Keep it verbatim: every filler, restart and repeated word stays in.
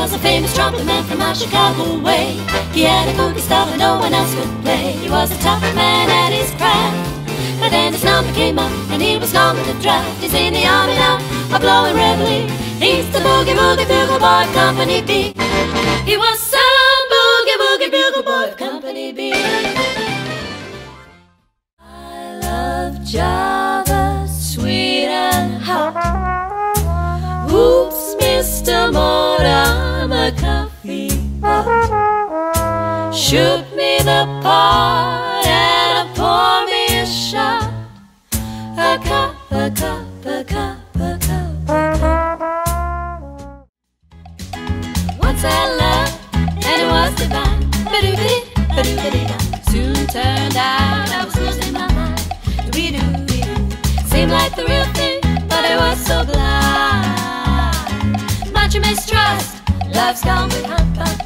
was a famous trumpet man from our Chicago way. He had a cookie style that no one else could play. He was a top man at his craft, but then his number came up and he was gone with the draft. He's in the army now, a blowing reveille. He's the boogie woogie bugle boy of Company B. He was so boogie woogie bugle boy of Company B. I love Java, sweet and hot. Oops, Mister Mort, I'm a coffee pot. Shoot me the pot and pour me a shot. A cup, a cup, a cup, a cup, a cup. Once I loved, and it was divine. Ba-doobity, ba-doobity-da. Soon turned out I was losing my mind. Doo-doo-doo-doo. Seemed like the real thing, but it was so blind. Mistrust, love's gone with hot pot.